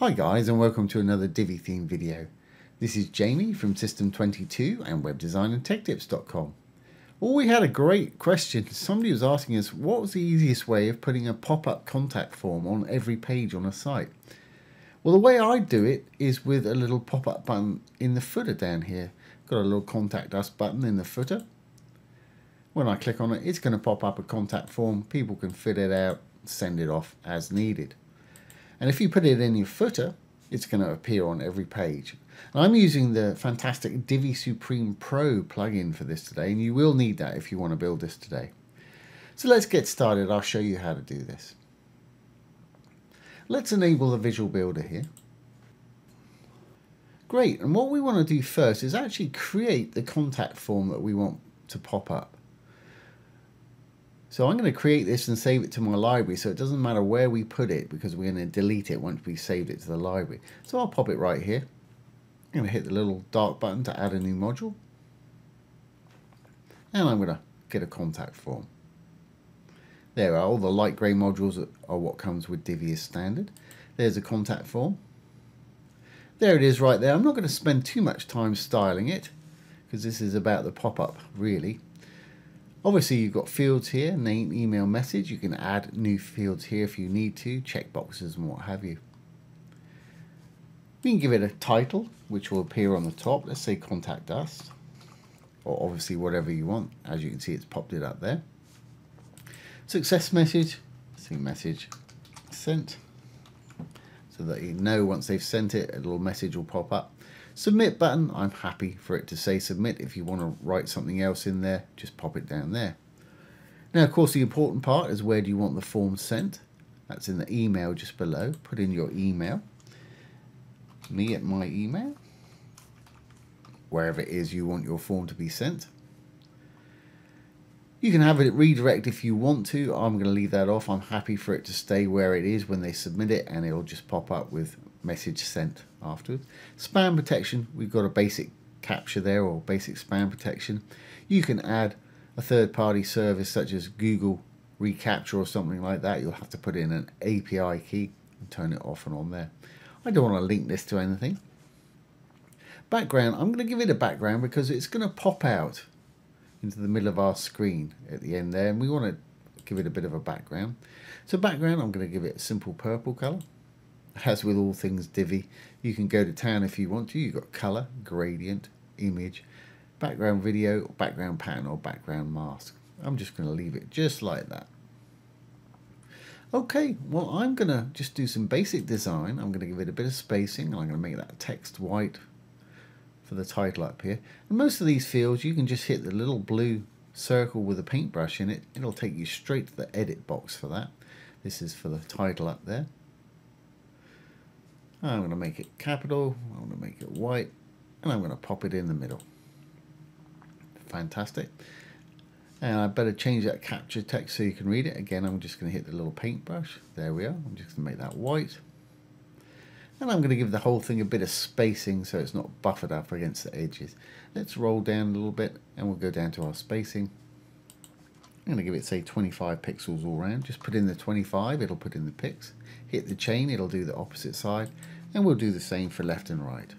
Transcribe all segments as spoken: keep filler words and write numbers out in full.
Hi guys, and welcome to another Divi theme video. This is Jamie from System twenty-two and web design and tech tips dot com. Well, we had a great question. Somebody was asking us what was the easiest way of putting a pop-up contact form on every page on a site. Well, the way I do it is with a little pop-up button in the footer down here. Got a little contact us button in the footer. When I click on it, it's going to pop up a contact form. People can fill it out, send it off as needed. And if you put it in your footer, it's going to appear on every page. And I'm using the fantastic Divi Supreme Pro plugin for this today, and you will need that if you want to build this today. So let's get started. I'll show you how to do this. Let's enable the Visual Builder here. Great, and what we want to do first is actually create the contact form that we want to pop up. So I'm going to create this and save it to my library, so it doesn't matter where we put it because we're going to delete it once we've saved it to the library. So I'll pop it right here. I'm going to hit the little dark button to add a new module. And I'm going to get a contact form. There are all the light grey modules are what comes with Divi as standard. There's a contact form. There it is right there. I'm not going to spend too much time styling it because this is about the pop-up really. Obviously you've got fields here, name, email, message. You can add new fields here if you need to, checkboxes and what have you. We can give it a title, which will appear on the top. Let's say contact us, or obviously whatever you want. As you can see, it's popped it up there. Success message, see message sent. So that you know once they've sent it, a little message will pop up. Submit button, I'm happy for it to say submit. If you want to write something else in there, just pop it down there. Now, of course, the important part is where do you want the form sent? That's in the email just below. Put in your email. Me at my email. Wherever it is you want your form to be sent. You can have it redirect if you want to. I'm going to leave that off. I'm happy for it to stay where it is when they submit it, and it'll just pop up with message sent afterwards. Spam protection, we've got a basic captcha there, or basic spam protection. You can add a third-party service such as Google reCAPTCHA or something like that. You'll have to put in an A P I key and turn it off and on there. I don't want to link this to anything. Background, I'm going to give it a background because it's going to pop out into the middle of our screen at the end there, and we want to give it a bit of a background. So background, I'm going to give it a simple purple colour. As with all things Divi, you can go to town if you want to. You've got colour, gradient, image, background video, background pattern, or background mask. I'm just going to leave it just like that. Okay, well, I'm going to just do some basic design. I'm going to give it a bit of spacing, and I'm going to make that text white for the title up here. And most of these fields, you can just hit the little blue circle with a paintbrush in it. It'll take you straight to the edit box for that. This is for the title up there. I'm going to make it capital, I'm going to make it white, and I'm going to pop it in the middle. Fantastic. And I better change that captcha text so you can read it. Again, I'm just going to hit the little paintbrush. There we are. I'm just going to make that white. And I'm going to give the whole thing a bit of spacing so it's not buffered up against the edges. Let's roll down a little bit, and we'll go down to our spacing. I'm going to give it, say, twenty-five pixels all round. Just put in the twenty-five, it'll put in the pix. Hit the chain, it'll do the opposite side. And we'll do the same for left and right.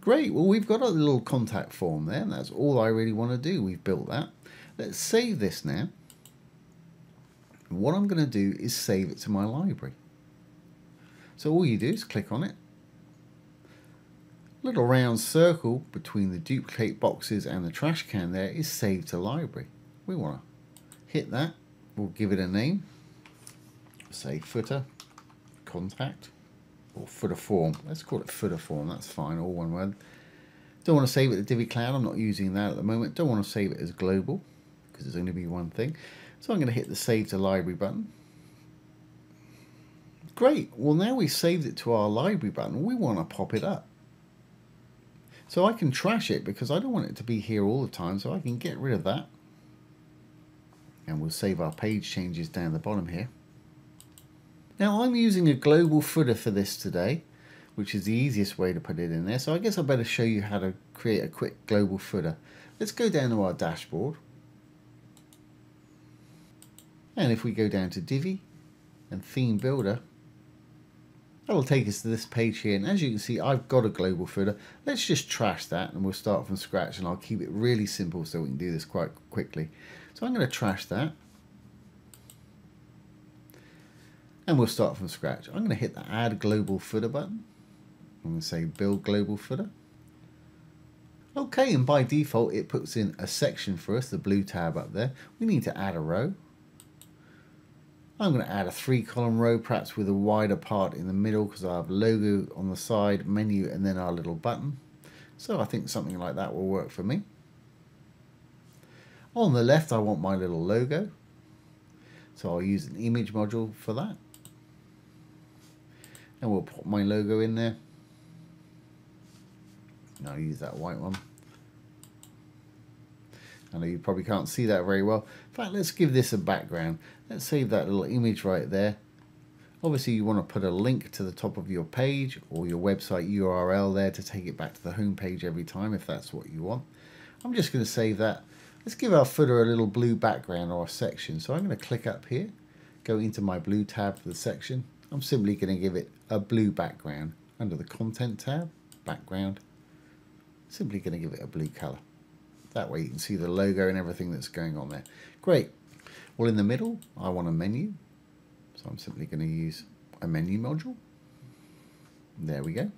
Great, well, we've got a little contact form there, and that's all I really want to do. We've built that. Let's save this now. And what I'm going to do is save it to my library. So all you do is click on it. Little round circle between the duplicate boxes and the trash can there is saved to library. We want to hit that. We'll give it a name, say footer contact, or footer form. Let's call it footer form, that's fine, all one word. Don't want to save it to Divi Cloud, I'm not using that at the moment. Don't want to save it as global because there's only be one thing. So I'm going to hit the save to library button. Great, well, now we saved it to our library button, we want to pop it up. So I can trash it because I don't want it to be here all the time, so I can get rid of that. And we'll save our page changes down the bottom here. Now I'm using a global footer for this today, which is the easiest way to put it in there. So I guess I better show you how to create a quick global footer. Let's go down to our dashboard. And if we go down to Divi and Theme Builder, That'll take us to this page here, and as you can see, I've got a global footer. Let's just trash that and we'll start from scratch, and I'll keep it really simple so we can do this quite quickly. So I'm going to trash that and we'll start from scratch. I'm going to hit the add global footer button. I'm going to say build global footer. Okay, and by default it puts in a section for us, the blue tab up there. We need to add a row. I'm going to add a three column row, perhaps with a wider part in the middle, because I have logo on the side, menu, and then our little button. So I think something like that will work for me. On the left I want my little logo, so I'll use an image module for that, and we'll put my logo in there. And I'll use that white one. I know you probably can't see that very well. In fact, let's give this a background. Let's save that little image right there. Obviously you want to put a link to the top of your page or your website U R L there to take it back to the home page every time, if that's what you want. I'm just going to save that. Let's give our footer a little blue background or a section. So I'm going to click up here, go into my blue tab for the section. I'm simply going to give it a blue background under the content tab, background. Simply going to give it a blue color. That way you can see the logo and everything that's going on there. Great. Well, in the middle, I want a menu. So I'm simply going to use a menu module. There we go.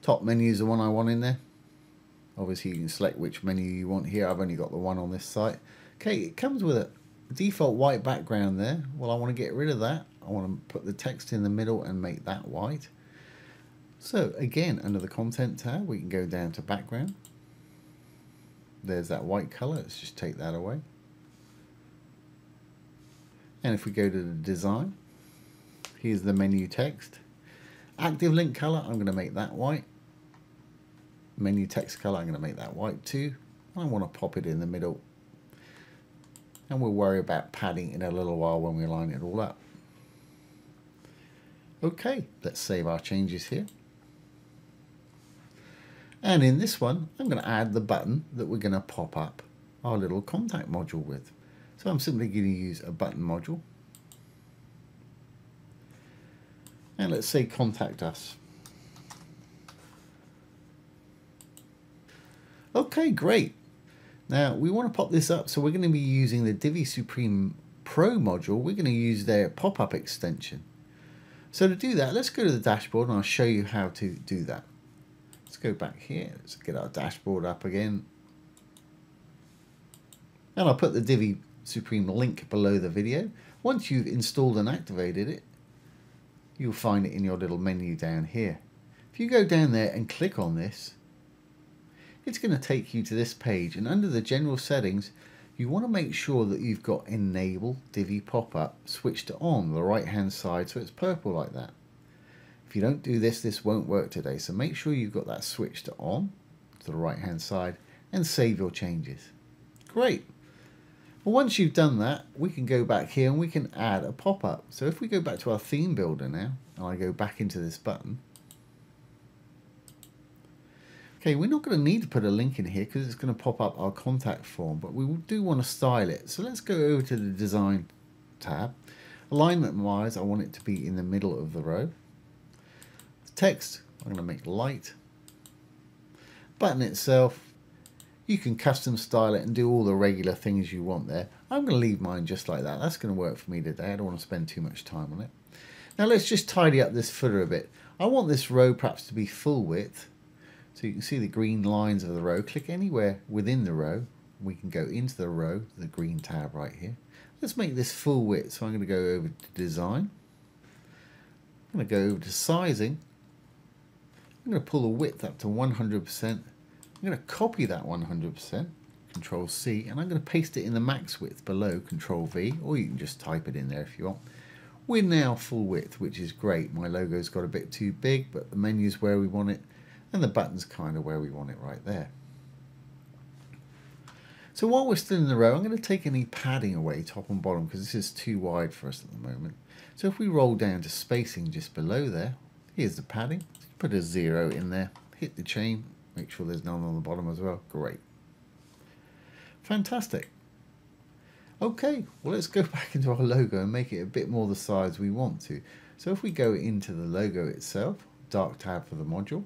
Top menu is the one I want in there. Obviously, you can select which menu you want here. I've only got the one on this site. Okay, it comes with a default white background there. Well, I want to get rid of that. I want to put the text in the middle and make that white. So again, under the content tab, we can go down to background. There's that white color. Let's just take that away. And if we go to the design, here's the menu text. Active link color, I'm going to make that white. Menu text color, I'm going to make that white too. I want to pop it in the middle. And we'll worry about padding in a little while when we line it all up. Okay, let's save our changes here. And in this one, I'm going to add the button that we're going to pop up our little contact module with. So I'm simply going to use a button module. And let's say contact us. Okay, great. Now we want to pop this up, so we're going to be using the Divi Supreme Pro module. We're going to use their pop-up extension. So to do that, let's go to the dashboard and I'll show you how to do that. Let's go back here. Let's get our dashboard up again. And I'll put the Divi Supreme link below the video. Once you've installed and activated it, you'll find it in your little menu down here. If you go down there and click on this, it's going to take you to this page. And under the general settings, you want to make sure that you've got enable Divi pop-up switched to on the right hand side, so it's purple like that. If you don't do this, this won't work today, so make sure you've got that switched to on to the right hand side and save your changes. Great. Well, once you've done that, we can go back here and we can add a pop-up. So if we go back to our theme builder now and I go back into this button, okay, we're not going to need to put a link in here because it's going to pop up our contact form, but we do want to style it. So let's go over to the design tab. Alignment wise, I want it to be in the middle of the row. The text, I'm going to make light. Button itself, you can custom style it and do all the regular things you want there. I'm going to leave mine just like that. That's going to work for me today. I don't want to spend too much time on it. Now let's just tidy up this footer a bit. I want this row perhaps to be full width. So you can see the green lines of the row. Click anywhere within the row. We can go into the row, the green tab right here. Let's make this full width. So I'm going to go over to design. I'm going to go over to sizing. I'm going to pull the width up to one hundred percent. I'm going to copy that one hundred percent, Control C, and I'm going to paste it in the max width below, Control V, or you can just type it in there if you want. We're now full width, which is great. My logo's got a bit too big, but the menu's where we want it. And the button's kind of where we want it right there. So while we're still in the row, I'm going to take any padding away top and bottom because this is too wide for us at the moment. So if we roll down to spacing just below there, here's the padding. Put a zero in there, hit the chain, make sure there's none on the bottom as well. Great. Fantastic. Okay, well, let's go back into our logo and make it a bit more the size we want to. So if we go into the logo itself, dark tab for the module,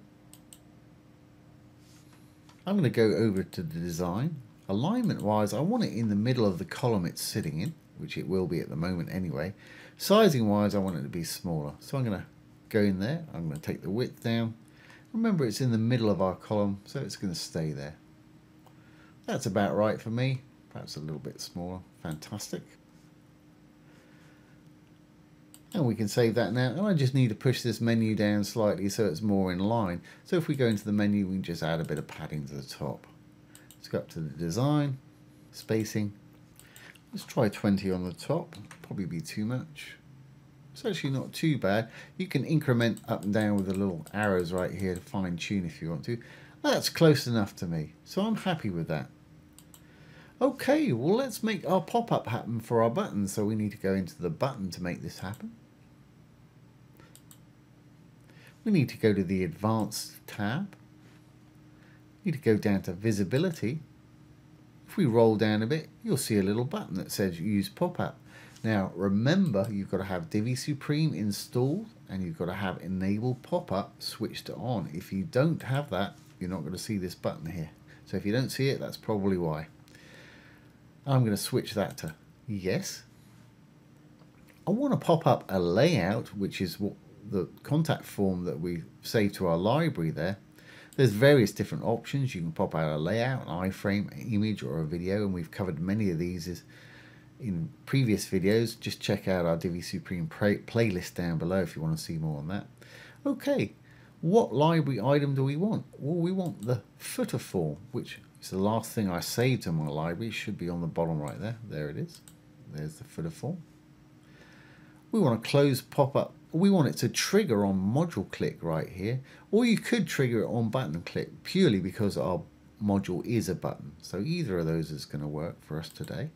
I'm going to go over to the design. Alignment wise, I want it in the middle of the column it's sitting in, which it will be at the moment anyway. Sizing wise, I want it to be smaller. So I'm going to go in there, I'm going to take the width down. Remember, it's in the middle of our column, so it's going to stay there. That's about right for me. Perhaps a little bit smaller. Fantastic. And we can save that now. And I just need to push this menu down slightly so it's more in line. So if we go into the menu, we can just add a bit of padding to the top. Let's go up to the design, spacing. Let's try twenty on the top. Probably be too much. It's actually not too bad. You can increment up and down with the little arrows right here to fine tune if you want to. That's close enough to me, so I'm happy with that. Okay, well, let's make our pop-up happen for our button. So we need to go into the button to make this happen. We need to go to the Advanced tab. We need to go down to Visibility. If we roll down a bit, you'll see a little button that says Use Pop-Up. Now, remember, you've got to have Divi Supreme installed and you've got to have Enable Pop-Up switched to on. If you don't have that, you're not going to see this button here. So if you don't see it, that's probably why. I'm going to switch that to yes. I want to pop up a layout, which is what the contact form that we saved to our library there. There's various different options. You can pop out a layout, an iframe, an image, or a video, and we've covered many of these in previous videos. Just check out our Divi Supreme play playlist down below if you want to see more on that. Okay, what library item do we want? Well, we want the footer form, which is the last thing I saved in my library. It should be on the bottom right there. There it is. There's the footer form. We want to close pop-up. We want it to trigger on module click right here, or you could trigger it on button click purely because our module is a button. So either of those is going to work for us today.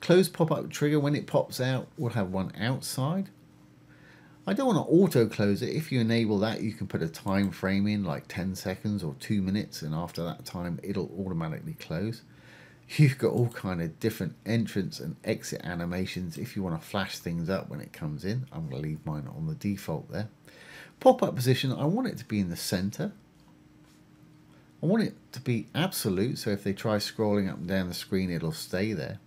Close pop-up trigger. When it pops out, we'll have one outside. I don't want to auto close it. If you enable that, you can put a time frame in, like ten seconds or two minutes, and after that time it'll automatically close. You've got all kind of different entrance and exit animations if you want to flash things up when it comes in. I'm going to leave mine on the default there. Pop-up position, I want it to be in the center. I want it to be absolute, so if they try scrolling up and down the screen, it'll stay there.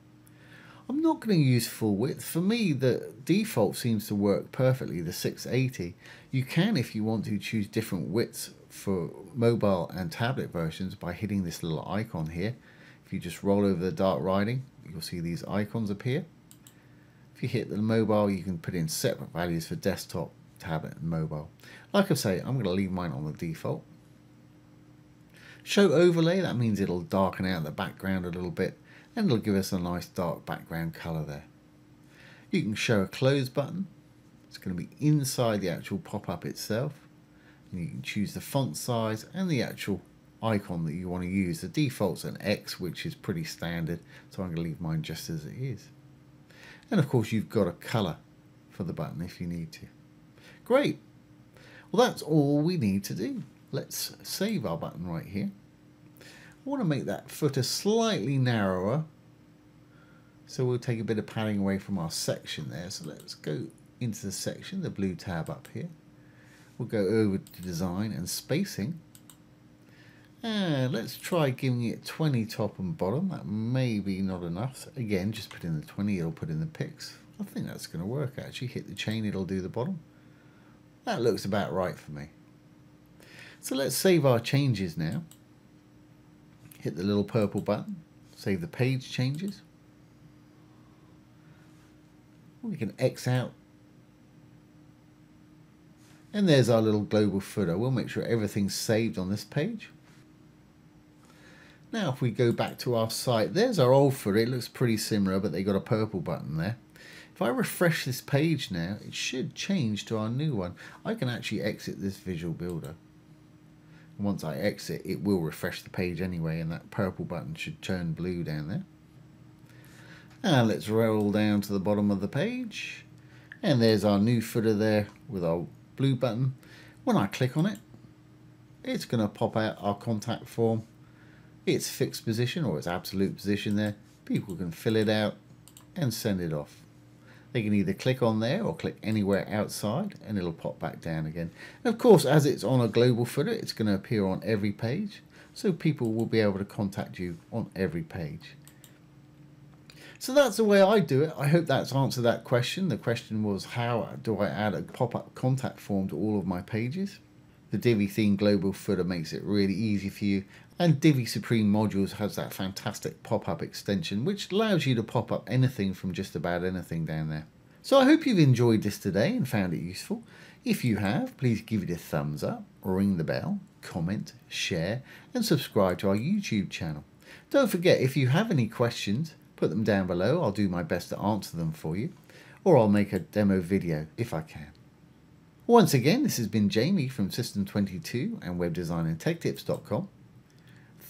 I'm not going to use full width. For me, the default seems to work perfectly, the six eighty. You can, if you want to, choose different widths for mobile and tablet versions by hitting this little icon here. If you just roll over the dark writing, you'll see these icons appear. If you hit the mobile, you can put in separate values for desktop, tablet, and mobile. Like I say, I'm going to leave mine on the default. Show overlay, that means it'll darken out the background a little bit, and it'll give us a nice dark background color there. You can show a close button. It's going to be inside the actual pop-up itself. And you can choose the font size and the actual icon that you want to use. The default's an X, which is pretty standard, so I'm going to leave mine just as it is. And of course, you've got a color for the button if you need to. Great. Well, that's all we need to do. Let's save our button right here. I want to make that footer slightly narrower, so we'll take a bit of padding away from our section there. So let's go into the section, the blue tab up here. We'll go over to design and spacing, and let's try giving it twenty top and bottom. That may be not enough. So again, just put in the twenty, it'll put in the pics. I think that's going to work actually. Hit the chain, it'll do the bottom. That looks about right for me. So let's save our changes now. Hit the little purple button, save the page changes. We can X out. And there's our little global footer. We'll make sure everything's saved on this page. Now, if we go back to our site, there's our old footer. It looks pretty similar, but they got a purple button there. If I refresh this page now, it should change to our new one. I can actually exit this visual builder. Once I exit, it will refresh the page anyway, and that purple button should turn blue down there. And let's roll down to the bottom of the page, and there's our new footer there with our blue button. When I click on it, it's going to pop out our contact form, its fixed position or its absolute position there, people can fill it out and send it off. They can either click on there or click anywhere outside and it'll pop back down again. And of course, as it's on a global footer, it's going to appear on every page. So people will be able to contact you on every page. So that's the way I do it. I hope that's answered that question. The question was, how do I add a pop-up contact form to all of my pages? The Divi Theme Global Footer makes it really easy for you. And Divi Supreme Modules has that fantastic pop-up extension, which allows you to pop up anything from just about anything down there. So I hope you've enjoyed this today and found it useful. If you have, please give it a thumbs up, ring the bell, comment, share, and subscribe to our YouTube channel. Don't forget, if you have any questions, put them down below. I'll do my best to answer them for you, or I'll make a demo video if I can. Once again, this has been Jamie from System twenty-two and web design and tech tips dot com.